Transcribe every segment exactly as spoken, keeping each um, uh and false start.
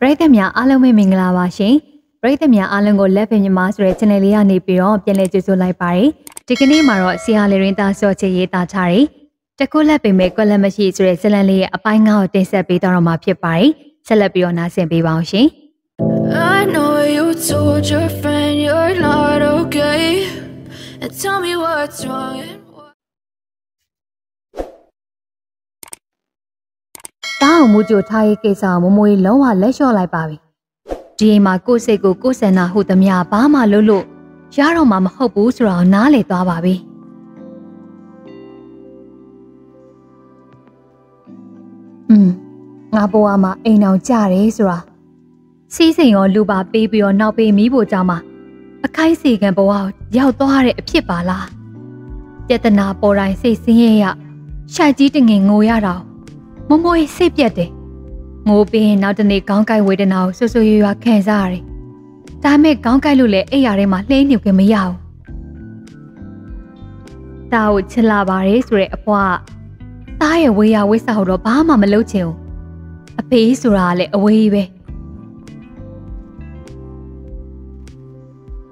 ประเดี๋ยวมีอาลังไม่มิงลาวาชิงประเดี๋ยวมีอาลังก็เล่เป็นมาสเรชเนลียานิปิโอเป็นเลจูจูไลปารีที่กันนี่มารอสีฮาเลรินตาโซเชียตาชารีจะกูเล่เป็นเมกเล่มาชีสเรชเนลีอปายงาอเตนเซปิตารมาพิปารีเซเลปิโอนาเซปิวาวชิง I know you told your friend you're not okay and tell me what's wrong and what ตาอมูจูทายเกษาโมโมยล้อว่าเล่ชอไลปารีဒီမှာကိုစိတ်ကိုကိုယ်ဆန္ဒဟုသမျှဘာမှလုပ်လို့ရတော့မှမဟုတ်ဘူးဆိုတော့နားလေသွားပါပြီ။อืมငါဘဝမှာအိမ်အောင်ကြတယ်ဆိုတာစီးစိမ်ရောလူပါပေးပြီးတော့နောက်ပေးမိဖို့ကြောင့်မှအခိုက်အစီခံဘဝကိုရောက်သွားတဲ့အဖြစ်ပါလား။ပြဿနာပေါ်တိုင်းစိတ်ဆင်းရဲရရှိုက်ကြီးတငင်ငိုရတာမမွေးစိတ်ပြတ်တယ်ငိုပြီးနောက်တနေ့ကောင်းကိုက်ဝေဒနာကိုဆူဆူရွရွခံစားရတယ်။ဒါပေမဲ့ကောင်းကိုက်လို့လည်းအိပ်ရာထဲမှာလှိမ့်နေခင်မရဘူး။တာကိုချစ်လာပါတယ်ဆိုတဲ့အဖွားကတားရဲ့ဝေယဝိစာကိုတော့ဘာမှမလုပ်ချင်ဘူး။အဖေဆိုတာလည်းအဝေးကြီးပဲ။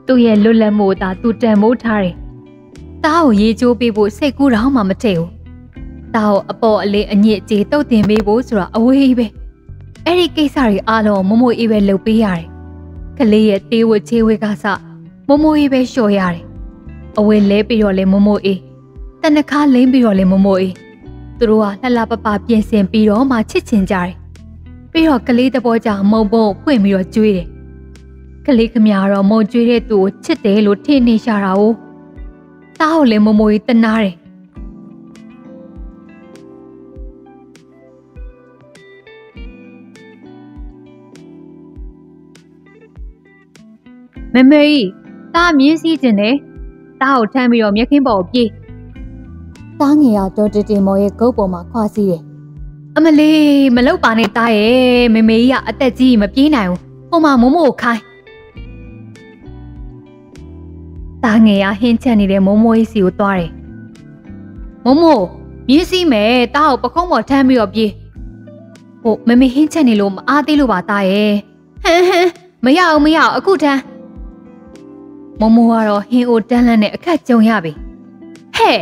သူ့ရဲ့လွတ်လပ်မှုသာသူတန်မိုးထားတယ်။တားကိုရေချိုးပေးဖို့စိတ်ကူးတော့မှမထည့်ဘူး။တားကိုအပေါ်အလေးအညစ်အကြေးတုတ်တင်ပေးဖို့ဆိုတာအဝေးကြီးပဲ။အဲ့ဒီကိစ္စတွေအားလုံးမမိုးအေးပဲလှုပ်ပေးရတယ်။ကလေးရဲ့တေးဝှချေးဝှကစမမိုးအေးပဲလျှော်ရတယ်။အဝေးလဲပြီးတော့လဲမမိုးအေး။တနခါလိမ့်ပြီးတော့လဲမမိုးအေး။သူတို့ကလှလှပပပြင်ဆင်ပြီးတော့မှချစ်ချင်ကြတယ်။ပြီးတော့ကလေးတဘောကြောင့်မုံပုံဖွင့်ပြီးတော့ကျွေးတယ်။ကလေးခမရတော့မုံကျွေးတဲ့သူကိုချစ်တယ်လို့ထင်နေရှာတာ哦။တားကိုလဲမမိုးအေးတနာတယ်မမေကြီးตาမြင်းစီးကျင်တယ်ตาကိုထမ်းပြီးတော့မျက်ခင်းပေါ်ကိုပြေးตาငယ်ရဒေါ်တတီမော်ရဲ့ဂုတ်ပေါ်မှာခွာစီးတယ်အမလေးမလောက်ပါနဲ့ตาရဲ့မမေကြီးကအသက်ကြီးမပြေးနိုင်ဘူးဟိုမှာမုံမို့ခိုင်းตาငယ်ရဟင်းချက်နေတဲ့မုံမို့စီကိုသွားတယ်မုံမို့မြင်းစီးမယ်ตาကိုပခုံးပေါ်ထမ်းပြီးတော့ပြေးဟိုမမေဟင်းချက်နေလို့မအားသေးလို့ပါตาရဲ့ဟမ်ဟမ်မရအောင်မရအောင်အခုထမ်းမမိုးကတော့ဟင်းအိုတန်းလန်းနဲ့အခက်ကြုံရပြီဟဲ့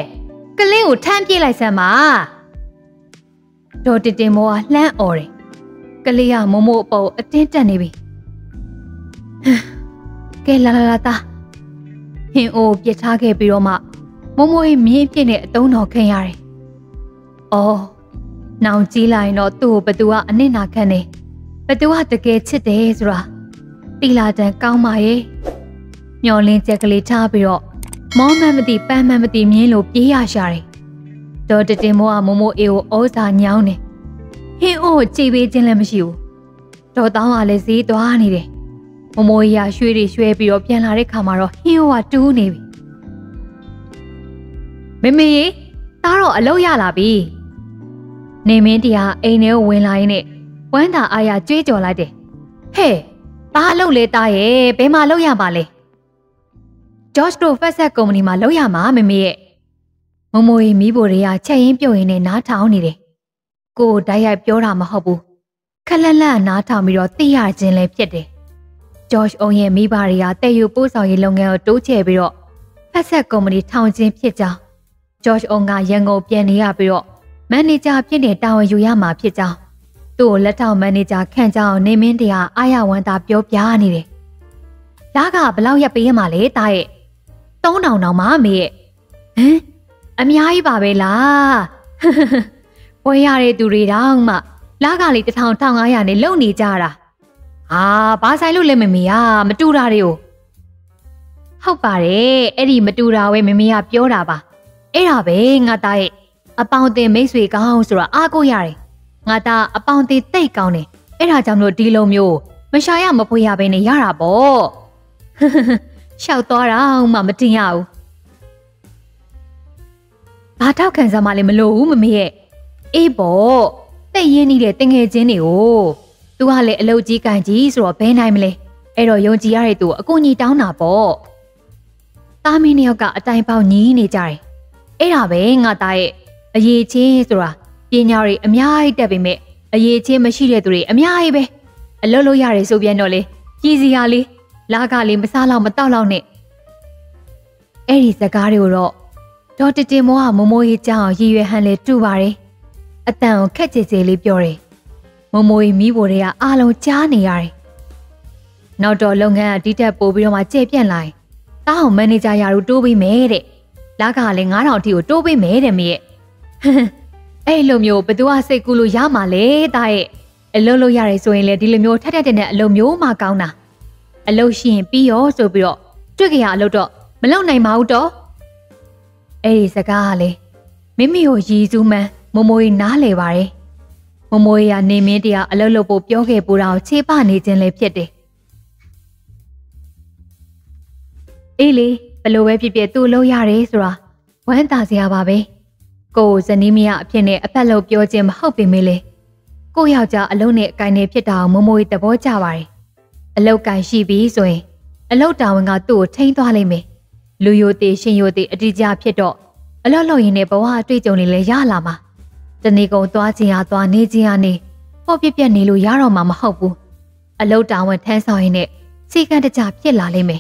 ကလေးကိုထမ်းပြေးလိုက်စမ်းပါဒေါ်တတင်မောကလှမ်းអော်တယ်ကလေးကမမိုးအပေါ်အတင်းတက်နေပြီကဲလာလာလာတာဟင်းအိုပြစ်ထားခဲ့ပြီးတော့မှမမိုးရဲ့မြင်းပြစ်နဲ့အတုံးတော်ခံရတယ်အော်နောင်ကြီးလိုက်တော့သူ့ကိုဘသူကအနစ်နာခံနေဘသူကတကယ်ချစ်တယ်ဆိုတာတီလာတန်ကောင်းပါရဲ့ညှော်လင်းချက်ကလေးထားပြီးတော့မောမှန်မသိပန်းမှန်မသိမြင်းလိုပြေးရရှာတယ်။ဒေါ်တတင်မောကမမိုးအေးကိုဩဇာညောင်းတယ်။ဟင်းအိုးကြိပေးခြင်းလည်းမရှိဘူး။ဒေါ်တောင်းကလည်းဈေးသွားနေတယ်။မမိုးရရွှေတွေရွှဲပြီးတော့ပြန်လာတဲ့ခါမှာတော့ဟင်းအိုးကတူးနေပြီ။မမေရေသားတော့အလုပ်ရလာပြီ။နေမင်းတရားအိမ်ထဲကိုဝင်လာရင်းနဲ့ဝမ်းသာအားရကြွေးကြော်လိုက်တယ်။ဟဲ့ဘာလုပ်လဲသားရဲ့ဘယ်မှာလုပ်ရပါလဲ။ဂျော့ချ်တို့ဖက်ဆက်ကုမ္ပဏီမှာလုပ်ရမှာမမေရဲ့မမိုးရဲ့မိဖို့တွေကချက်ရင်ပြုတ်ရင်နဲ့နားထောင်နေတယ်ကိုတိုက်ရိုက်ပြောတာမဟုတ်ဘူးခက်လက်လက်နားထောင်ပြီးတော့သိရခြင်းလည်းဖြစ်တယ်ဂျော့ချ်အုံရဲ့မိဘတွေကတည်ယူပို့ဆောင်ရေးလုပ်ငန်းကိုတိုးချဲ့ပြီးတော့ဖက်ဆက်ကုမ္ပဏီထောင်ခြင်းဖြစ်ကြောင်းဂျော့ချ်အုံကရန်ကုန်ပြန်နေရပြီးတော့မန်နေဂျာဖြစ်တဲ့တာဝန်ယူရမှာဖြစ်ကြောင်းသူ့ကိုလက်ထောက်မန်နေဂျာခန့်ကြောင်းနေမင်းတရားအာရဝန်တာပြောပြနေတယ်ဒါကဘလောက်ရက်ပေးရမှာလဲတာရဲ့သုံးတောင်တောင်မမေရဲ့ဟမ်အများကြီးပါပဲလားဝယ်ရတဲ့သူတွေတောင်မှလာကလေးတစ်ထောင် တစ်ထောင်ငါးရာနဲ့လုံနေကြတာဟာဘာဆိုင်လို့လဲမမေရမတူတာတွေကိုဟုတ်ပါတယ်အဲ့ဒီမတူတာပဲမမေရပြောတာပါအဲ့ဒါပဲငါသားရဲ့အပေါင်းတင်မိတ်ဆွေကောင်းဆိုတာအားကိုးရတယ်ငါသားအပေါင်းတင်တိတ်ကောင်းတယ်အဲ့ဒါကြောင့်မလို့ဒီလိုမျိုးမရှာရမဖွေရပဲနဲ့ရတာပေါ့ရှောက်သွားတာမှမတင်ရဘူး။ဘာထောက်ခံစားမှလည်းမလိုဘူးမမေရဲ့။အေးပေါ့။တိတ်ရင်းနေတဲ့တငယ်ချင်းတွေကို။ तू ကလည်းအလုပ်ကြီးကန်ကြီးဆိုတော့ဘယ်နိုင်မလဲ။အဲ့တော့ယုံကြည်ရတဲ့သူအကူအညီတောင်းတာပေါ့။သားမင်းယောက်ကအတိုင်ပေါက်ညီးနေကြတယ်။အဲ့ဒါပဲငါသားရဲ့။အရေးချင်းဆိုတာပညာတွေအများကြီးတက်ပေမဲ့အရေးချင်းမရှိတဲ့သူတွေအများကြီးပဲ ลโลยาเรซูเบียโนเลจีซียาลีลากาลีมาซาลามาต้าลาเนเอริสกาเรโรดอตเจโมะโมโมฮิจายีเวฮันเลตูวาเรอตันแค่เจเจลีเปียวเรโมโมฮิมีโบเรียอาลงจ้าเนียเรนอตโลงงานดีแต่ปูบิโรมาเจเปียนไลต้าของแมเนจายารูตูบิเมเรลากาลีงานเอาที่อุตูบิเมเรมีเอลโมโยประตูอาเซกุลุยามาเลตายเอลโลยาเรซูเอเลดิลโมโยท่าได้เนี่ยเอลโมโยมาเกาหนาเอลโลชินปิโยโซบิโรช่วยกันเอาตัวมันเล่าในมาอุโตเอริสกาเลยไม่มีโอจีจูแมโมโมยน้าเลยวะเรโมโมยาเนเมเดียเอลโลโปเปียวเกปูเราเชป้าเนจินเลยเพียดเดเอลีเปโลเวเปียเปียตูโลยาเรซูราวันตาเสียบาเบกูจะนิมียาเพียงเนี่ยแปลบโยเจมเข้าไปไม่เลยกูอยากจะเอาเนี่ยกายเนี่ยเพียดาวโมโมยแต่พอจ้าวะเอาลูกกายชีบีส่วนเอาลูกดาวงาตัวเท่งตัวเลยไหมลุยโยติเชยโยติอดีตยาเพียดเอาลูกลอยเนี่ยเพราะว่าด้วยจงนี่เลยยาลามาจะนี่กูตัวจีอาตัวนี่จีอานี่พอเพียเพียนี่ลุยยาเรามามาเข้าปูเอาลูกดาวแทนสอยเนี่ยสีกันจะจับเพียดลาเลยไหม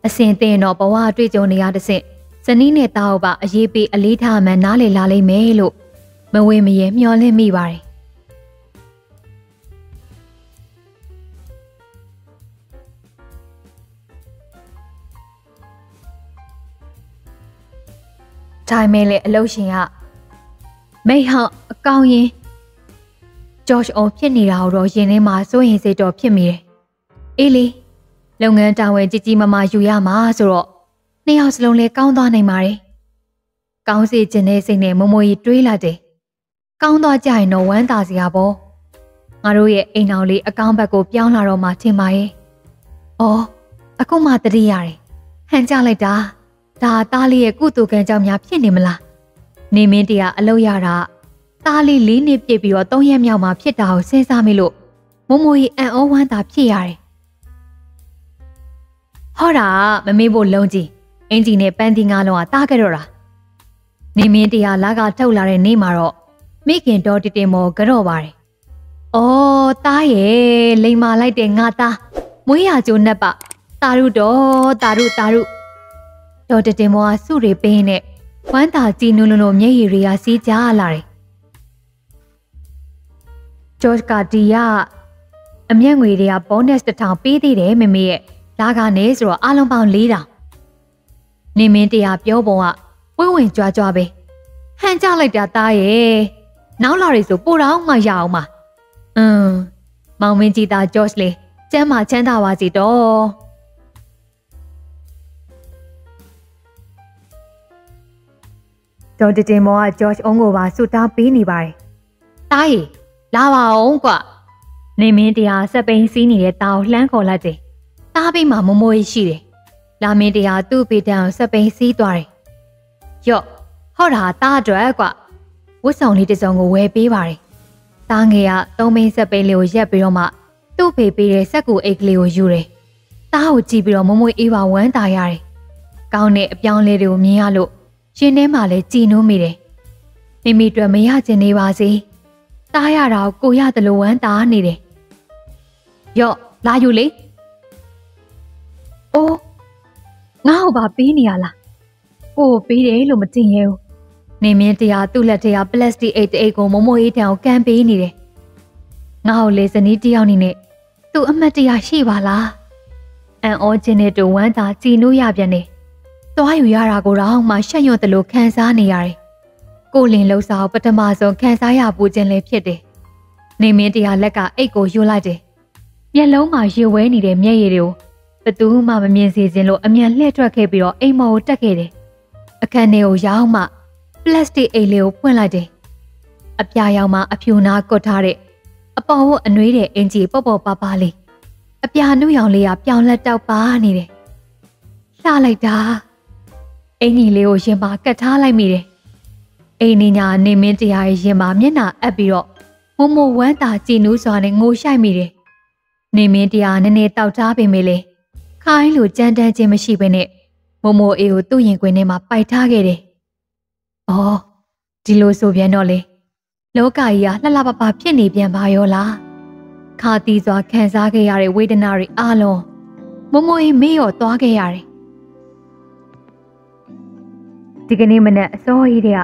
เสียงเตะเนาะเพราะว่าด้วยจงนี่ยาเสียสนิทเนี่ยตาอบะยีปีอลิธาแม่น้าเลยลาเลยเมลุเมื่อเวมีเยี่ยมย้อนเลยมีวายชายเมลเลอเชียไม่เหาะเก้ายิจอชโอเพียนนี่เรารอเย็นในมาโซเฮเซจอเพียนมีเอลีโรงงานจาวเวจิจิมามาอยู่ยามาสุรในห้องสลงเล็กก้าวตัวในมาเลยก้าวสิจันเนสิเนี่ยมโมยด้วยละเดก้าวตัวใจโนวันตาสิอาโบงารู้เย่ไอหนาวลีก้าวแบบกูเปียงลาเรามาเช่นไหมอ๋อกูมาตรีอะไรเห็นจ้าเลยจ้าตาตาลีกูตัวแกจำยาเพี้ยนนี่มันละนี่เมื่อเดียร์เลวยาระตาลีลีนี่เจ็บอยู่ต้องเยี่ยมยาวมาเพี้ยดาวเส้นซาไม่ลุมโมยแอนอ้วันตาเพี้ยอะไรฮะระมันไม่บ่นเลยจีเองจีเนี่ยเป็นที่งานหลวงตาเกดระนี่มีที่อาลากาเท่าลาเรนี่มาหรอไม่เกี่ยงตัวติดเต็มโกรอบอะไรโอ้ตาเย่เลยมาไล่เด้งงาตาไม่อยากจุนนะปะตารุโดตารุตารุตัวติดเต็มว่าสุริเปนเนี่ยวันตาจีนุลโนมเยี่ยริยาซีจ้าลาเรจอร์กาติยาอเมียงวิริยาปอนเนสต์ทางปีที่เร่เมเม่ลากาเนสรัวอาลงปาวลีดานี่เมื่อเดียบเยาว์บอกว่าวิ่งวิ่งจ้าจ้าไปเห็นจ้าเลยเดียตายเอ๋น้าเราเลยสูบปูร้องมายาวมาอืมมองเมื่อจีตาจอชเลยเจ้ามาเช่นตาวาจิโตตอนที่เจมว่าจอชองว่าสุดท้ายปีนี้ไปตายลาวาองกว่านี่เมื่อเดียสเปนซีนี่เตาแหลงคนละจีตาไปมาโมโมยชีเลยลาเมเดียตู้ไปดาวสเปนซีตัวเลยยกเขาหาตาจ้อยกว่าวุฒิสองนี่จะส่งกูเวปีไปตาเงียต้องเป็นสเปนเลวเยอะไปแล้วมาตู้ไปไปเลยสักกูเอกเลวอยู่เลยตาหัวจีไปแล้วมั่วอีวาวันตายเลยก้าวเนี่ยยังเลวมีอะไรลูกเช่นนี้มาเลยจีโนมีเลยไม่มีตัวไม่ยากจะในวาสิตายเรากูยากแต่ละวันตานี่เลยยกลาอยู่เลยโอ้ง้าวบาปีนี่อะไรโอ้ปีเดียวมันจริงเหรอในเมื่อเดียตุลาเดียพลาสติกเอทเอโกโมโมเอทเอาแคมปีนี่เลยง้าวเลยสนิทเดียวนี่เนี่ยตัวอเมริกาชีวาละแอนออเจเนตัววันตาจีนุยาเบียนเนี่ยตัวอยู่ยารากูร้องมาเชื่อโยนตลกแค่ซ่านี่ยาร์กูเลี้ยงลูกสาวปฐมาส่งแค่ซ่ายาปูเจนเลยเพียดเลยในเมื่อเดียเล็กเอโกยูไลเดเมียเลี้ยงมาเชื่อไว้นี่เลยเมียเดียวประตูมาเป็นเมียนสีเจนโลอเมียนเล่ตัวเคยไปรอไอโมตักเกดอาการเนวยาวมาพลาสติกไอเลวเพื่อนละเดอพยายามมาอภิวนาโกธาเรอปาวอันนี้เดเอ็นจีปอบปาปาลีอพยานุยองเลียพยานละเจ้าป้านี่เดซาไลดาไอหนีเลวเยี่ยมากระท่าไลมีเดไอหนีญาเนเมนติยาเยี่ยมาเมียนาแอบไปรอโมโมวันตาจีนุสอนในงูใช่มีเดเนเมนติยาเนเนเต่าจ้าไปเมเลใครหลุดจันแดนเจมิชีไปเนี่ยโมโมเอวตู้ยิงกวยเนี่ยมาไปท่าเกเรอ๋อดิโลโซเบียนอเลยแล้วกายะละลาปะปะเพี้ยนหนีเบียนบายโอลา คาตีจ้าแค่จ้าแกยาเรเวดนาเรอาโลโมโมเอเมอตัวแกยาเรที่กันนี่มันเนี่ยโซ่อีเดีย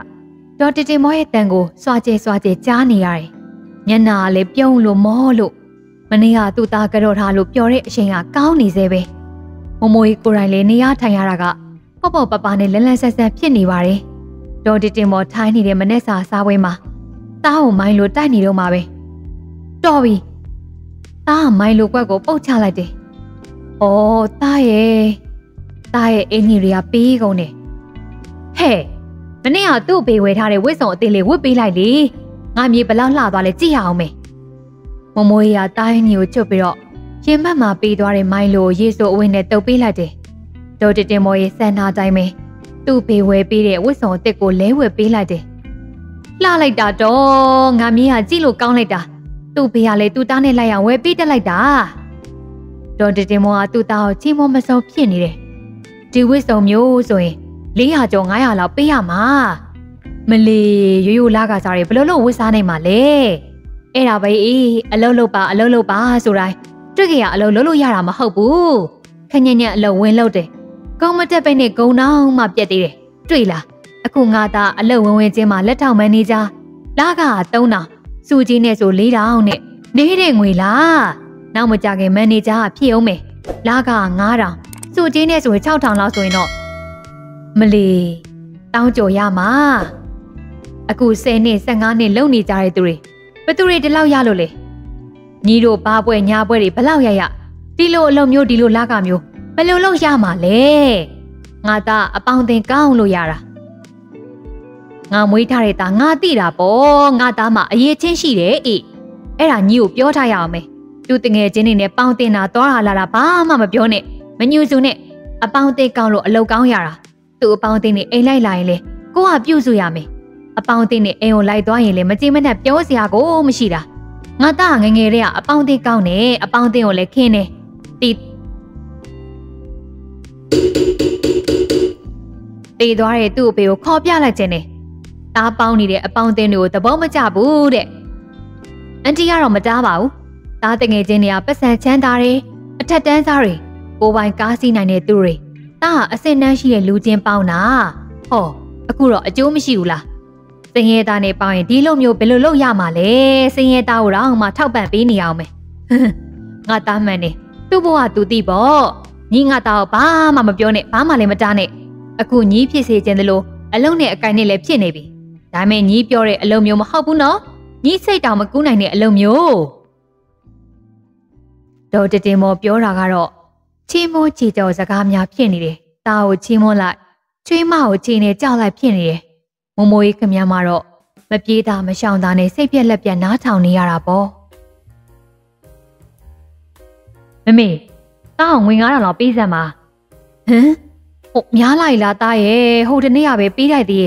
ตอนที่เจมอยแต่งกูสวาเจสวาเจจ้านี่ยาเรยันนาเล็บยองลุมอลุมันเนี่ยตุตากระโดดหาลุเปียวเรเชียงก้าวนี่เซเบโมโมเอกูไรเลนี่ยาทายารากะพ่อพ่อป้าป้าเนี่ยเล่นเล่นแซ่แซ่เพี้ยนนี่วาเรตอนที่เจมอยท้ายนี่เดียมันเนี่ยสาสาวเวมาตาหูไม่รู้ได้นี่เดียวมาเบจอบีตาไม่รู้ว่ากูปุ๊บชาอะไรดิโอ้ตาเอตาเอเอ็นี่เรียปีกูเนี่ยเฮ้มันเนี่ยตู้ปีเวทาเรวิสองตีเลวุปีไรดิงานมีไปแล้วหลาตัวเลยจี้เอาไหมมโมยาตาเอนิวจบไปแล้วเชื่อมั่นมาปีตัวเรไม่รู้ยี่สิบวันเนี่ยตู้ปีไรดิโดยเจมอยเซน่าใจไหมตู้ปีเวปีเรวิสองตีกูเลวปีไรดิลาไรด่าโจงานมีอาจี้ลูกกองเลยด่าตูเปียเลยตูตาในไลน์เว็บปีได้เลยด่าตอนเด็กๆมัวตูตาชิมมาสอบเพี้ยนนี่เลยชีวิตสมโยส่วนลีอาจงไงอาเราเปียมามันลีอยู่ๆลากาซาเรเปล่าโลวิสาในมาเลยเอราไปอีอาโลโลปาอาโลโลปาสุไรเจ้าแก่อาโลโลโลยารามาเข้าปูแค่เนี่ยเราเว้นเราเด็กก็มาจะไปในกูน้องมาเปียตีเลยจุยล่ะกูงาตาอาโลเว้นเว้นเจมาและเท่าแมนี่จ้าลากาเต้าหนาซูจีเนี่ยสูลีดาวเนี่ยเด็กเด็กงวยล่ะน้ามาจากเอ็มนี่จ้าพี่เอาไหมลากาง่าเราซูจีเนี่ยสูเช่าทางเราสวยเนาะมะลีเต้าโจยามาอากูเซเนี่ยสังงานเนี่ยเล่าหนีจ่าเลยตุรีประตูเรจะเล่ายาเลยนี่ดูป้าป่วยยาป่วยดิพะเล่ายาอ่ะดีโลเล่ามิวดีโลลากามิวพะเล่าเล่ายามาเลยงาตาอปังเต็งก้าวโลยาละงามวยทาเรตางาตีราปองาตามาเย่เช่นสิเรอเอรานิวเปียวทายาไหมดูติงเอเจนี่เนี่ยปังเตนาตัวหาลาลาป้ามามาเปียวเนี่ยมันยูซูเนี่ยอปังเตกาวโลอโลกาวยาระตัวปังเตนี่เอไล่ไล่เลยกูอาเปียวซูยาไหมอปังเตนี่เอโอไล่ตัวยังเลยมันจีมันเนี่ยเปียวเสียกูไม่ใช่ละงาตาเงยเงยเรียอปังเตกาวเนี่ยอปังเตโอเล็กเคนเนี่ยตีตีตัวเรตัวเปียวข้อเปียอะไรเจนี่ตาเปานี่เดะเปาเตนูแต่บ่มาจับบูเดะอันที่ย่าเรามาจับบ่าวตาเตงเอเจนี่อาเป็นแสนชั้นตาเร่อัดแดนซาเร่โกวายกาซีนายเนตุเร่ตาอาเซนนั่งชี้เล่ลูเจนเปาหนาโอ้อะกูรออาจูไม่ชิวล่ะเตงเอตาเนเปาอย่างที่โลมิโอเป็นโลโลยามาเลยเตงเอตาเราออกมาเท่าแบบปีนี่เอาไหมงาตาแม่เนี่ยตัวบัวตัวตีบ่ยิ่งงาตาป้ามามาเปียวเนี่ยป้ามาเลยมาจ้าเนี่ยอะกูยี่พี่เซเจนเดโลอะลงเนี่ยไก่เนี่ยเล็บเชี่ยเนี่ยบีแต่แม่ยี่เปียวเร่อารมณ์โยมาเข้าปุ้นเนาะยี่ใส่ดาวมากู้ไหนเนี่ยอารมณ์โยโดยจะเจมอเปียวราการอชิโมจีเจ้าจะกำยาเพี้ยนนี่เลยตาชิโมละช่วยมาจีเนี่ยเจ้าลายเพี้ยนนี่เลยโมโมยกำยามารอมาปีตามาชาวตาเนี่ยใส่เพี้ยนและเพี้ยนน้าชาวเนี่ยราบอแม่เมย์ตาของวิงาเราปีเสมาฮะหกยาไหลละตาเอ๋โหเดนี่อาเบปีได้ดี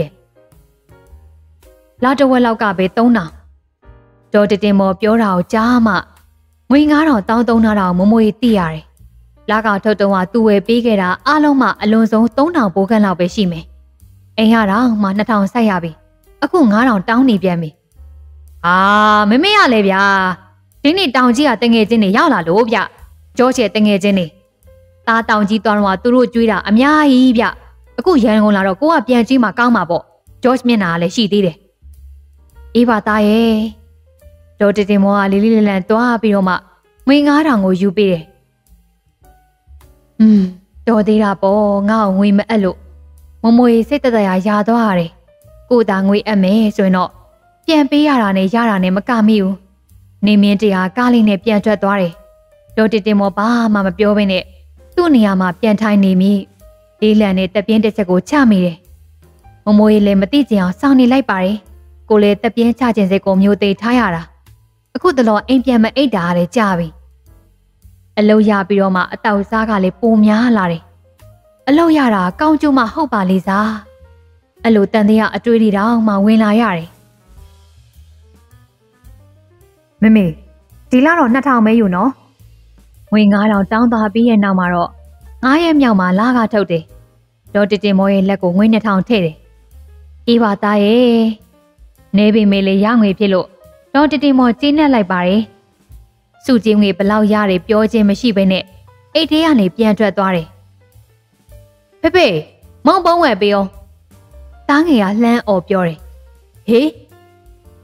เราจะว่าเรากลับไปต้นน่ะโจเจเจมอเปียวเราจ้ามะงวยงาเราเต้าต้นน่ะเราโมโมยตีอะไรลากาเท่าตัวตัวเวปีเกดาอารมณ์มาอารมณ์ทรงต้นน่ะโบกันเราไปใช่ไหมไอ้ห่าเรามาหน้าทางใส่ยาบีอะกูงาเราเต้าหนีเปียมีอ่าไม่ไม่อะไรเปียทีนี้เต้าจีอะเต็งเงจินเนี่ยยาวล่ะลูกเปียโจเจเต็งเงจินเนี่ยตาเต้าจีตอนว่าตัวรู้จุยละอายอีเปียอะกูยันงงล่ะเรากูว่าเปียจีมาก้าวมาบ่โจชมีน่าเลยชีดีเลยอีว่าตาเอโดดเต็มว่าลิลิเลนตัวพี่เรามาไม่ง่ายเรางูยูไปเลยอืมโดดที่เราปอง่ายงูไม่เอลุโมโมยเสร็จแต่ยายาตัวอะไรกูตางูเอเม่ส่วนเนาะเปลี่ยนไปยาเราเนี่ยยาเราเนี่ยมันกามิวในเมียนที่อากาลิเนี่ยเปลี่ยนจัดตัวเลยโดดเต็มว่าป้ามามาเปียวไปเนี่ยตู้เนี่ยมาเปลี่ยนทายเนี่ยมีลิเลนเนี่ยแต่เปลี่ยนแต่จะกูช้ามีเลยโมโมยเลยมาตีเจียวสร้างเนี่ยไล่ไปกูเลยตะเพียนชาเจนเซโกมิวเตยท้ายอ่ะล่ะอะกูตลอดไอ้เปียนมาไอ้ด่าเลยจ้าบิอะลุยาပြီးတော့มาอะตอกซ้ากะเลยปูม้าล่ะดิอะลุยาတာកောင်းជុំมาဟုတ်ပါလေซาอะลุตันเตียอะตွေးดีတောင်มาဝင်လာရတယ်မမေဒီလာတော့နှစ်ထောင်ပဲယူနော်ငွေငါးထောင်တောင်းသားပြီးရဲ့နောက်မှာတော့ငါးရက်မြောက်မှာလာကထုတ်တယ်ဒေါ်တတင်မောရဲ့လက်ကိုငွေနှစ်ထောင်ထည့်တယ်အေးပါသားရဲ့เนบิเมเลยย่างเวพิโลโดนติดมอจีนอะไรไป สุจิงเงเป็นเล่ายาเรียบย่อยเจไม่ชีไปเนี่ยไอเดียเนี่ยเปลี่ยนใจตัวเลยเป๊ะมองบ้องแหวกเปียวตั้งเฮียแลนออกเปียวเลยเฮ้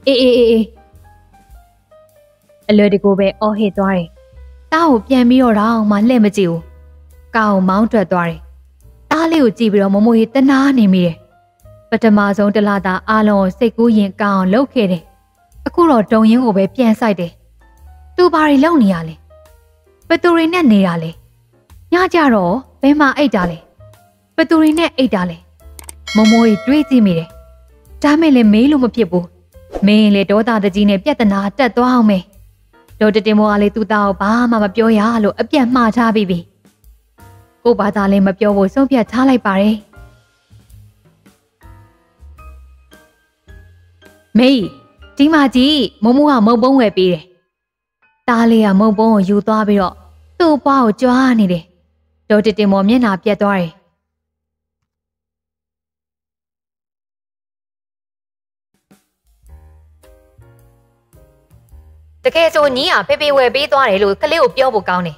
เอเอเอเอเลือดกูไปออกเหตุตัวเลยตาหูเปลี่ยนมีอะไรมาเล่นมาจิ๋วเก่าเมาใจตัวเลยตาเลี้ยวจีบเราโมโมหิตนาเนี่ยมีเลยปัจจุบันสงตลาดอาลอนเซกูยิงเก่าเลิกเลยกูรอตรงยิงกูไปเปลี่ยนใส่เลยตูบารีเล่าเนี่ยเลยประตูเรนเนี่ยเนี่ยเลยย่าจ้าหรอไปมาไอ้จ้าเลยประตูเรนเนี่ยไอ้จ้าเลยโมโมยด้วยจีมีเลยจ้าไม่เลยไม่รู้มาเพียบบุเมย์เลยโดตาตะจีเนี่ยเปียตนาจัดตัวเอาเมย์โดจะเดโมอะไรตูตาบ้ามามาเปียวยาหรอเปียมาชาบีบีกูบาตาเลยมาเปียวโวส่งเปียช้าไรไปเมย์จีมาจีโมโมหาโมบ้งเวปีเลยตาเลียมบงอยู่ตัวไปหรอตู้เปล่าจ้านี่เด็กโดยเต็มอมเนี่ยหนาเปียตัวเลยแต่แค่โซนี้อ่ะเป๊ะเวปีตัวเลยลูกก็เลี้ยวเปียวบุกเก่าเนี่ย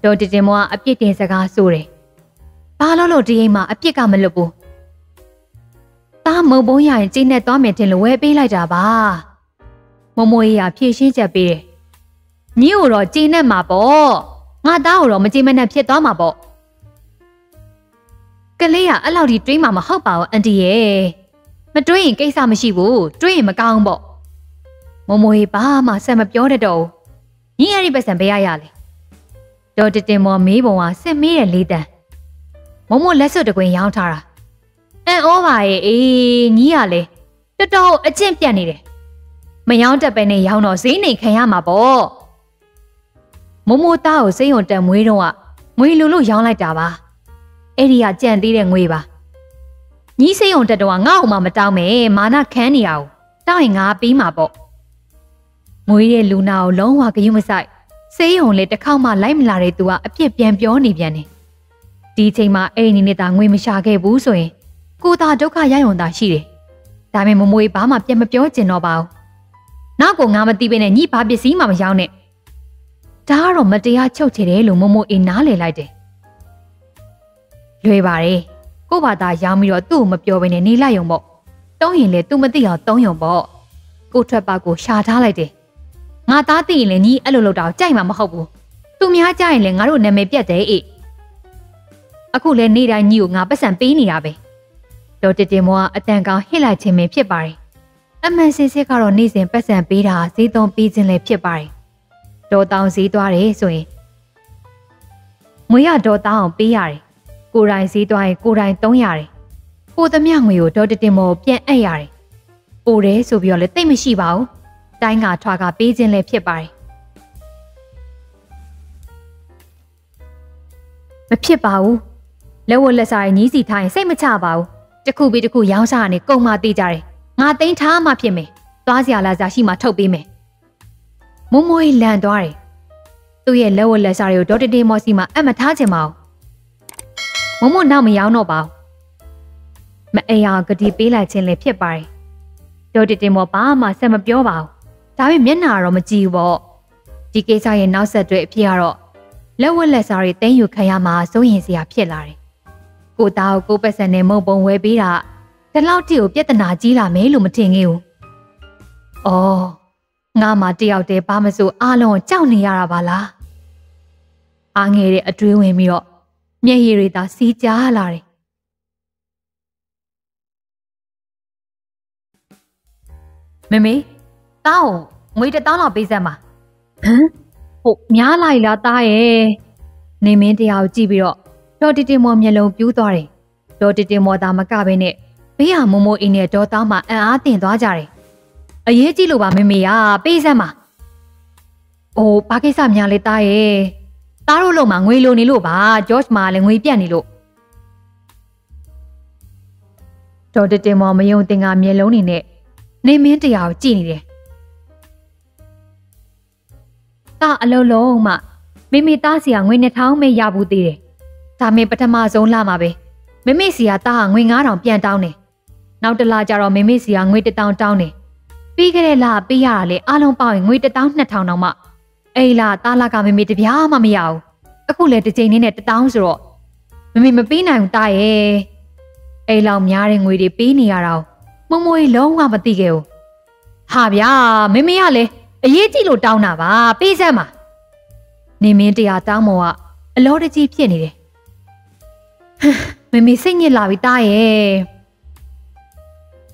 โดยเต็มอมอภิเดชกาสูเลยป้าล้อหลุดยังมาอภิกามันหลุดบุตาโมบงใหญ่จีนเนี่ยตัวเมียเทลูเวปีไล่จ้าบ้าโมโมยอ่ะพี่ชี้จะปีนิ้วรอจีนั่นมาบ่งาดาวรอมาจีมันนั่นเพี้ยต้อมาบ่ก็เลยอ่ะเราดีด้วยมามาเข้าเปล่าอันดีเย่มาด้วยยังไงซาไม่ชิบูด้วยมากางบ่โมโมยป้ามาเสร็จมาเปียวเด็ดดูนี่อะไรไปเสร็จไปยาเลยโดดเต็มมอมีบ่ว่าเสร็จมีแต่ลีแต่โมโมเล่สุดก็ยังท่าละเออว่าไปเอ้นี่อะไรเด็ดดูอาชีพยันนี่เลยไม่ยอมจะไปในยาวหนอสีนี่แค่ยามาบ่โมโมตาเสียหงแต่มวยรงอ่ะมวยลูลูยาวไล่จ้าบ้าเอริยาเจนตีเรื่องมวยบ้านี่เสียหงแต่ตัวเงาออกมามาเจ้าเมย์มาหน้าแค่นี้เอาเจ้าเองอาปีมาบ่มวยเรื่องลูน่าล้มว่าก็ยุ่งไม่ใส่เสียหงเลยจะเข้ามาไล่มาลาเรตัวอภิเษกเปลี่ยนเปลี่ยนนี่เปลี่ยนนี่ดีใจมาเอริเนี่ยต่างมวยไม่ชาเก็บบูสวยกูตาเจ้าข้ายายหงตาชีเลยแต่เมย์มวยป้ามาเปลี่ยนมาเปลี่ยนเจนเอาเบาน้ากูงามาตีไปในนี่ป้าเบียสีมามายาวเนี่ยจ้าหรอมาเจียเช่าเฉลี่ยหลวงโมโมเอ็นน้าเลยไล่เด็กเลยบ่าเร่กูบ่าตายาวมีรอตู้มาเปียวไปในนี่ไล่ยงบ่ต้องเห็นเลยตู้มาตีหยอต้องยงบ่กูช่วยป้ากูชาท้าไล่เด็กงาตาตีเลยนี่อารมณ์เราดาวใจมาไม่เข้ากูตู้มีห้าใจเลยงารู้เนี่ยไม่เปียเจ๊อีกอะกูเลยนี่ได้ยิวงาประสานปีนี่ละไปโดยเจเจมัวอาจารย์เขาให้ไล่เฉลี่ยเพียบบ่าเร่อเมซิเซการนี่เสียงประสานปีด่าซีตองปีจริงเลยเพียบบ่าเร่โดตาวสีตัวเลยส่วนมวยโดตาวปีอะไรกูรายสีตัวกูรายต้องยาเลยกูทำยังไม่อยู่โดเดโมเปลี่ยนไอยาเลยกูเลยสูบยาเลยเต็มไม่ชีบ่าวใจงาทว่ากับปีจริงเลยเพียบไปไม่เพียบบ่าวแล้ววันละสายนี้สีไทยใส่มาชาบ่าวจะคู่บีจะคู่ยาวชาเนี่ยกงมาตีใจงาเต็งท้ามาเพียบไหมตัวเสียละจะชีมาเท่าปีไหมโมโมยแลนตัวเลยตัวเย่เลวเลวสาริวโดดเดมอสีมาเอ็มมาท้าเจมเอาโมโมน่าไม่ยาวหนอเปล่าแม่เอยากระดิ่งปีไหลเชนเลยเพียบไปโดดเดมอป้ามาเสมาเปียวเปล่าตาไม่เมียนหนาเรามาจีวอจีเกจายน่าเสด็จเพียร์เลวเลวสาริเต็งอยู่ขยามาสู้ยินเสียเพียลาเลยกูตากูไปเสนโมบงเวบีละแต่เล่าจิ๋วเพียตนาจีละไม่หลุมเทียงอิวอ๋องามาเดียวเดป้ามาสู่อาลอนเจ้าเนียราบาลาอาเงเรอตรีเวมิโรเมฮีเรตาซีจ้าลาเรเมเมเต้างวยจะเต้าหลับไปซะมาฮะโหม้าไหลละตาเอเนเมเดียวจีบิโรโดติติมอเมลงปิ้วตัวเรโดติติมอตามะกะเบเนเบี้ยโมโมอินเนโดต้ามาอันอาติ่นตั้วจาเรเอ๋ยจีลูกบ้าเมเมียปีเสมาโอ้ปากีสามยาเลต้าเอตาโรโลมังวิโลนิลูกบ้าจอร์จมาเลงวิเปียนิลูกโดดเจมอมายงติงาเมียลงนี่เนี่ยในเมียนจะยาวจีนี่เดตาอโลโลมาเมเมตาเสียงวิเนท้าเมยาบูตีเดตาเมปฐมาโซนลามาเบเมเมเสียตาวิงาหนองเปียนเต้าเนี่ยนาวตลาจารอเมเมเสียงวิเตเต้าเต้าเนี่ยปีกระเดลาปียาเลยอาลงเป่าอย่างงวยจะต้องหน้าทางน้องมา ไอ้ล่ะตาลากาไม่มีแต่พี่ห้ามาไม่เอาอะกูเลยแต่เจนี่เนี่ยแต่ต้องสิหรอไม่มีมาปีไหนของตายเอไอ้เราไม่เอาเรื่องวิธีปีนี้อะเรามึงมวยล้มกันมาตีเกลหาพี่ห้าไม่ไม่เอาเลยไอ้ยี่จีโลดาวน่ะบ้าปีเสร็จมานี่มีแต่อาตาโมะล้อได้จีพี่นี่เลยไม่มีสิ่งยี่ลาวิตายเอ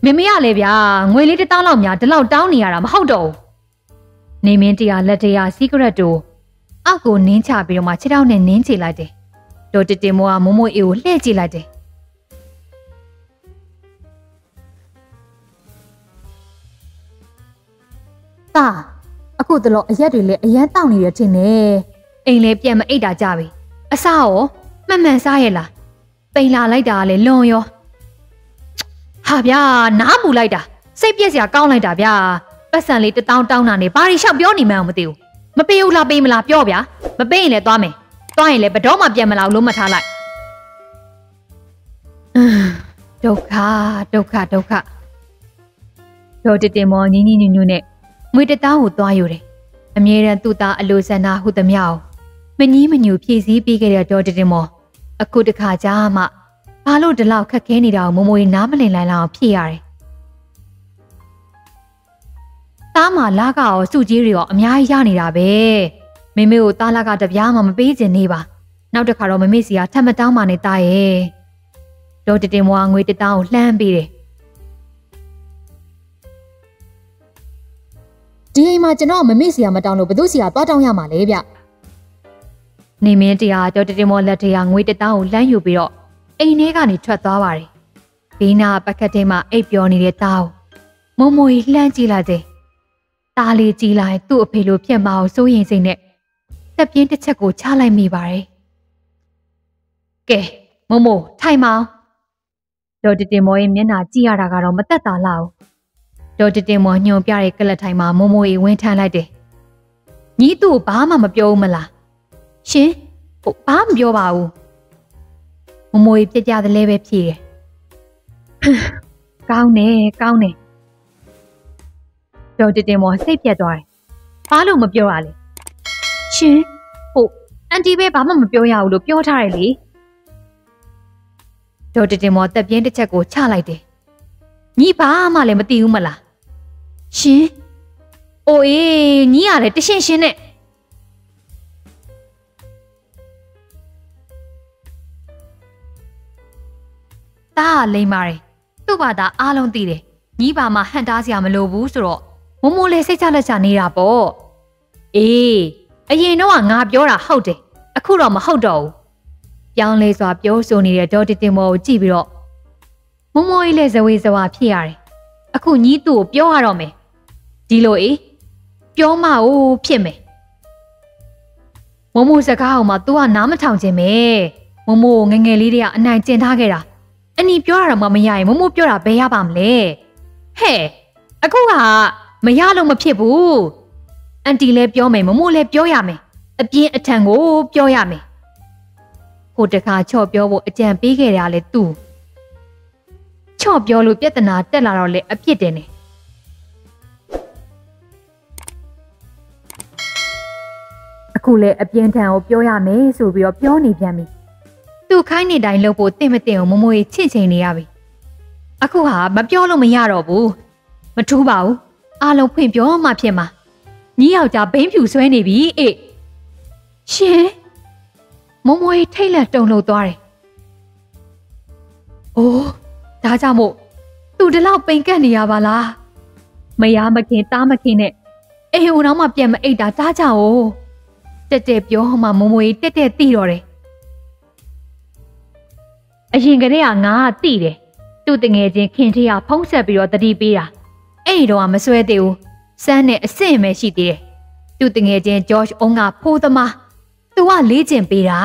ไม่ไม่เอาเลยพี่ห้างวยเลยแต่ต้องเราไม่เอาแต่เราดาวนี่อะเราไม่เอาดูในเมียนที่อาเลตยาซีกระดูอากูเน้นชาบิโรมาเชื่อเน้นเน้นจีลาเดโดยเจมัวโมโมอิวเล่จีลาเดตาอากูตลอดอายัดเลยอายัดตั้งนี่เดียวเช่นเน่เองเล็บยามาเอดาจาบีอาสาวแม่แม่สายล่ะไปลาไลดาเลยลงยอฮาบยาน้าบุไลดาเสียเปียเสียก้าวไลดาบยาปัจจัยเลยจะต้องต้องนั่นเลยปาริชอบย้อนนี่แมวมาติวมาเปย์อุลาเปย์มาลาเปย์บ่ยะมาเปย์เลยตัวเมย์ตัวเองเลยไปร้องมาเปย์มาลาลุ้มมาทาไลโดค่ะโดค่ะโดค่ะโดจิตมอนี่นี่นี่นี่เนี่ยมือจะต้องหัวตัวอยู่เลยเมียเรื่องตัวตาอโลซานาหัวตะเมียวมันนี้มันอยู่พี่ซีปีกันเดียวโดจิตมออากูจะขาจ้ามาพาลูกจะเล่าแค่แค่นี้เดียวโมโมยน้ำมันเลยไหลเราพี่อะไรตาหมาลากเอาสุจิริโออเมียย่านี่ราเบ้ไม่ไม่ตาลากาจะย่ามาไม่เป็นจริงนี่ปะนอกจากเราไม่มีเสียท่านมาตั้งมาในตาเอโดยจะเตรียมวางเวทีเตาแลมบีเลยดีมาจะน้องไม่มีเสียมาตั้งหนูไปดูเสียป้าตั้งยามาเลยบ่ในเมื่อที่อาโดยจะเตรียมวางเวทีเวทีเตาแลมอยู่บีรอไอ้เนี่ยกันนี่ชัดตัวว่าเลยปีหน้าประกาศมาไอ้พี่นี่เรียเตาโมโมยแลมจีลาเจตาลีจีไลตัวเพลูเพียมาสู้ยิงสิเนี่ยแต่เพียงแต่เช็คกูชาไลมีไว้เก๋โมโมใช่มาโดยที่มวยเนี่ยน่าจีอาราการเราไม่ตัดตาเราโดยที่มวยเนี่ยพี่อะไรก็เลยใช่มาโมโมอีเวนท์อะไรเด็กนี่ตัวป้ามันมาเปียวมาละใช่ป้ามันเปียวบ่าวโมโมอีจะยาเดเลเวพี่ก้าวเน่ก้าวเน่โดยที่มอเสียเปียตัวป้าลูกมาเปียวอะไรชิโอ้อันที่เว้ป้ามันมาเปียวยาวลูกเปียวท่าอะไรลีโดยที่มอแต่เพียงแต่เช็คกูชาไลเดนี่ป้ามาเลยมาติวมาละชิโอ้เอ๋นี่อะไรแต่เช่นเช่นเนี่ยตาเลยมาเลยตัวบ้าตาอารมณ์ตีเลยนี่ป้ามาหันตาเสียมาลูบูสโรโมโมเลยเสียใจเลยจานี่ราบอเอไอเย็นน้องงาบย้อนเราเข้าเดอะคู่เราไม่เข้าดูยังเลยสวาบย้อนโซนี่เดี๋ยวจะเต็มเอาจีบเราโมโมเลยจะเวจะว่าพี่อะไรอะคู่นี้ตัวย้อนเราไหมดีเลยย้อนมาโอ้เพี้ยนไหมโมโมจะเข้ามาตัวน้ำมันทำเจไหมโมโมเงี้ยๆลีเดียนายเจนท่าเกล่ะอันนี้ย้อนเรามาไม่ใหญ่โมโมย้อนเราไปยาบามเลยเฮ้อะคู่อะไม่ยากลงมาเพียบูอันตีเล็บย่อไหมมะม่วงเล็บย่อยไหมอภิญอัฐังโกย่อยไหมโหตะคาชอบย่อว่าอาจารย์ปีเกเรียเลยตู่ชอบย่อลูกยัตนาแต่ละเราเลยอภิเดนเนี่ยกูเลยอภิญทังโกย่อยไหมสูบย่อย่อนี่พี่มีตู่ข้างในได้ลูกโปเต็มเต็มมะม่วงเชี่ยเชี่ยนี่อะบีอะกูหาแบบย่อลงไม่ยากหรอบูมาทูบ่าวอาลงเพียงย่อมาเพียงมานี่เอาจากเบ้งผิวสวยนี่บีเอเช่โมโมยไทยละตรงโลตัวเลยโอ้ตาจาโมตูเดล่าเป็นแก่นี่ยาบาลาไม่ยามาเขียนตามาเขียนเนี่ยเอวน้องมาเปลี่ยนมาเอตาจ้าจ้าโอจะเจ็บย่อมาโมโมยเตะเตะตีรอเลยไอชิงกันได้ยังงาตีเลยตูตึงเอเจนเขียนที่ยาพงเสบีรอตดีปีอะไอ้ดอกไม่สวยเดียวแสนเนี่ยเสียไม่ชีดีเลยดูตั้งเอเจนจอร์จองอาพูดมาตัวเลี้ยงเจนปีละ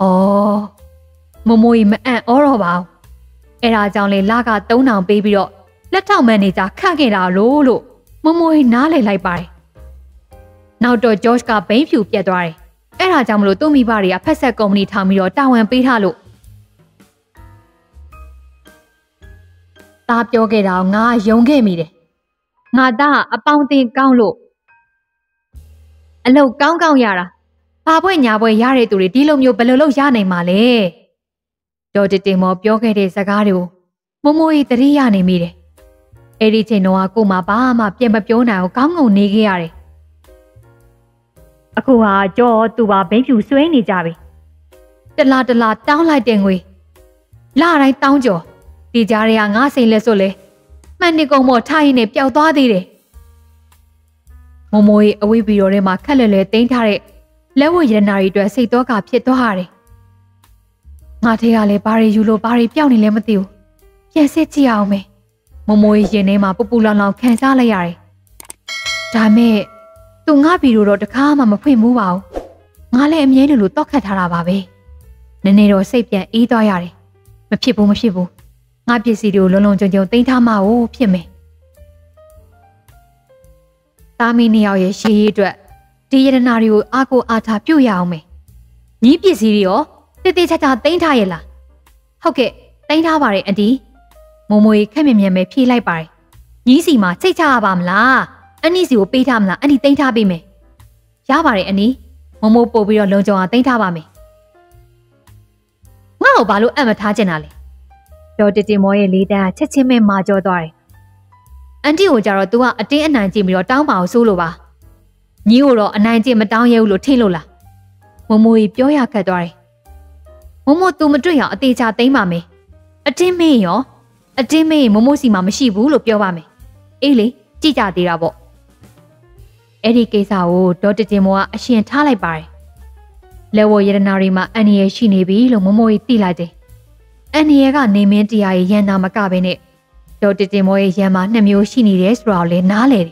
อ๋อโมโมยไม่แอนอรอบาวเอราจังเลยลากาเต้าหนังปีบีโร่และเจ้าแม่นี่จะฆ่าเกล้าโลโลโมโมยน้าเลยไล่ไปนาวโดยจอร์จกับเป็นผิวเปียตัวเลยเอราจังรู้ตัวมีบาริอาพัสดุกรมนิทามีโร่ตาวันปีท่าโลตาเปียวเกล้างายงเกมีเดงาตาอปองตีนก้าวโล อันเราก้าวก้าวยาละป้าป่วยหยาป่วยยาเรตุเรตีลมโยเปลโลยาในมาเลยจอดจิตมอปยกให้เดสกาเรวโมโมอิตริยาในมีเรเอริเชโนะกูมาป้ามาเปลี่ยนแบบโยนเอาก้าวงูนีเกียเรอะกูว่าจอดตัวเป็นผิวสวยนี่จ้าไปตลาดตลาดเต้าลายเตงวยล่าอะไรเต้าจ่อตีจาเรียงง่าเซนเลโซเลมันนี่กงหมดไทยเนี่ยเปียวตัวดีเลยโมโมยอวิบิโรเรมาแค่เล่เต้นทาเรแล้ววิญญาณอีตัวสี่ตัวกับเจ็ดตัวหาเรมาเทียเลปารียูโรปารีเปียวนี่เลมาติวเยเซจิเอาไหมโมโมยเยเนมาปูปูลาลาแค่ซาเลยอะไรจาเมตุงง่าบิโรโรตะข้ามามาพูดมูบ่าวง่าเล่เมียหนูรู้ต้องแค่ทาราบาเบในในรถเสียเปียอีตัวหาเรมาพี่ปูมาพี่ปูงาเปียสีเดียวลงลงจนเดียวติ้งท่ามาโอ้เพี้ยไหมตามีเนียวเยชีด้วยดีเยนนาริวอากูอาทาพิวยาวไหมนี่เปียสีเดียวเตเตชะชาติ้งท่าเยล่ะโอเคติ้งท่าบาร์เรอดีโมโมยแค่เมียเมียไม่พี่ไล่ไปนี่สิมาใช่ชาบามล่ะอันนี้สิวปีทำล่ะอันนี้ติ้งท่าไปไหมยาบาร์เรอันนี้โมโมปูบิโรลงจงอาติ้งท่าบาร์ไหมง้าเอาบาลูแอมมาท้าเจนาเลยโดยที่มวยลีดาเช็ดเช็ดแม่มาจอดอยอันที่หัวจารตัวอันที่อันนายจีมีรอเต้าเบาสู้หรือวะนี่หัวรออันนายจีมาเต้าเยลหลุดที่หลุดล่ะมัวมวยเปียวยากระดอยมัวมวยตัวมันจุ่ยเหรออันที่ชาเต้มาไหมอันที่ไม่เหรออันที่ไม่มัวมวยสีมาไม่ชีบูหลุดเปียวว่าไหมเอ๋เลยจีจ่าตีเราบ่เอริเกสาวโดยที่มัวเชียนท่าไหลไปแล้ววัยรนารีมาอันนี้ชีนีบีหลุดมัวมวยตีไหลเจอันนี้ก็ในเมืองที่อายันนามกาเบเนโดยที่มวยยันมาในมิวชินีเรสเราเลยน่าเลย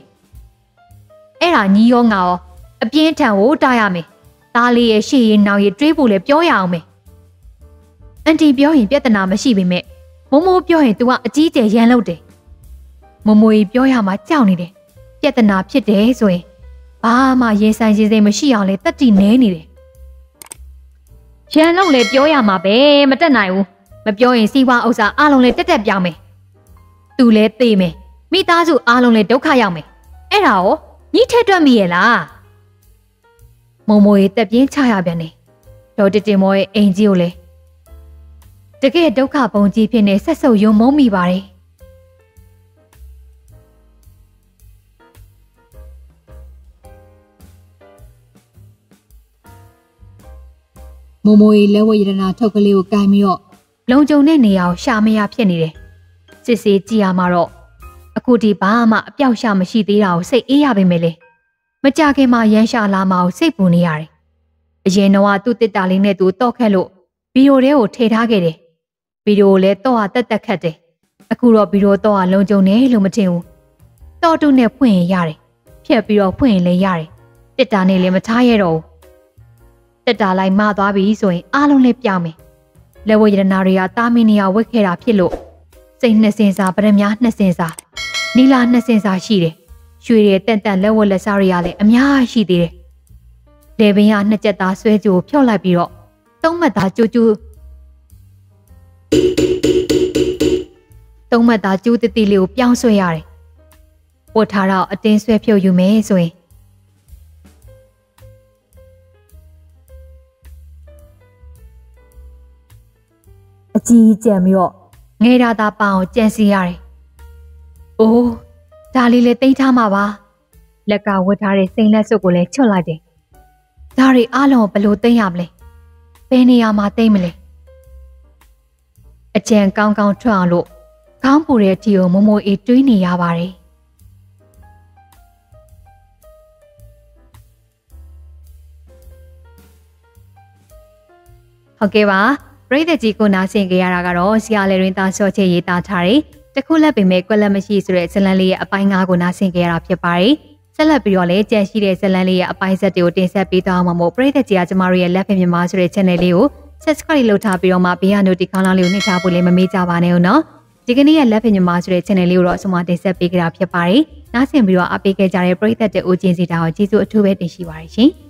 เอรานิยองเอาเพียงแต่โอ้ตายมั้ยตาลีเอชีนาวยีจุ้ยบุเลยเปียวยาวมั้ยอันที่เปียวเห็นปัตตนาไม่ใช่เบเมโมโมเปียวเห็นตัวอจีเจยันลุดเดโมโมเปียวยามาเจ้านี่เดปัตตนาผิดเดส่วนบ้ามาเยสันเยเซไม่ใช่เอาเลยตัดจีเน่นี่เดยันลุดเลยเปียวยามาเบไม่ตัดไหนอูมาเปียวเองสิว่าอุตส่าห์อาลงเลยเต็ดๆยาวไหมตูเล่ตีไหมมีตาจูอาลงเลยเด็กขายาวไหมเอ้าเรานี่เท่ด้วยมีเหรอโมโมยแต่เพียงชายอาเบียนเนี่ยเราจะเจอโมยเองจิ๋วเลยแต่แค่เด็กขาปงจีเพียงเนี่ยเสียสูญยมมีบารีโมโมยแล้ววิญญาณเท่ากันเลวกายมิโอลงจงเน่เนียวชาไม่ยาเพี้ยนนี่เลยเสียเสียจีอามาโร่อคูดีบ้ามาเปียวชาไม่ชีตีเราเสียเอียไปไหมเลยมาจากเกมายันชาลามาเสียปูนี่อะไรเย็นนัวตุติตาลิงเนี่ยตุโตแค่ลุบิโอเรโอเทท่าเกเรบิโอเรโตอาตัดตัดแค่เจอคูรอบิโอโตอาลงจงเน่ลุมาเทียวโตตุเนี่ยพูดเองยาเลยเพียบิโอพูดเองเลยยาเลยติดตาเนี่ยเลยมาท้ายเอโร่ติดตาลายมาตัวบีส่วนอาลงเล็บยาวไหมแล้ววิญญาณเรียตามินียาวิเคราะห์พิลุเซนนเซนซาปรมยาณเซนซานิลานเซนซาชีเรช่วยเรตันตันแล้ววิลสาริยาเลอเมียชีดีเรเดวิญญาณเจตตาสวยจูเพียวไหลปีรอต้องมาตาจูจูต้องมาตาจูติติเหลียวเปียงสวยยาเรปวดทาราอเตนสวยเพียวอยู่เมสวยจีเจมิโอเงยราตาเปล่าเจนซียาเลยโอ้ดาลีเลติ้งท่ามาบ้าและกาวดาเรเซนและสุกุเลชลาเดดาเรอาลองเปลูติ้งยามเลยเป็นยามาเติ้งมาเลยอาจารย์กางกางช่วยเอาลูกกางปูเรียจิโอโมโมอีจุยนียาบารีโอเควะปริเดจิโกนาเซงเกียราการ์เซียเลรินตาโซเชยิตาชาริตะคุและเปเมกวละมชีสุเรสลันเลียอปายงาโกนาเซงเกียราพิปาริสลับปิโอเลเจนชีเรสลันเลียอปายเซติโอตินเซปิตาโมโมปริเดจิอาจมาเรียและเปเมมาสุเรชเนลิโอซับสไครบ์โหลดทาปิโอมาปิยาโนติคาลาลิโอนิชาบุเลมเมจาบาเนโอเนาะဒီကနေ့လက်ဖင်မြမဆိုတဲ့ channel လေးကိုတော့အဆုံးအမတင်ဆက်ပေးကြတာဖြစ်ပါတယ်။နားဆင်ပြီးတော့အားပေးကြတဲ့ပရိသတ်တွေအကျဉ်းစီတာကိုကျေးဇူးအထူးပဲတင်ရှိပါတယ်ရှင်။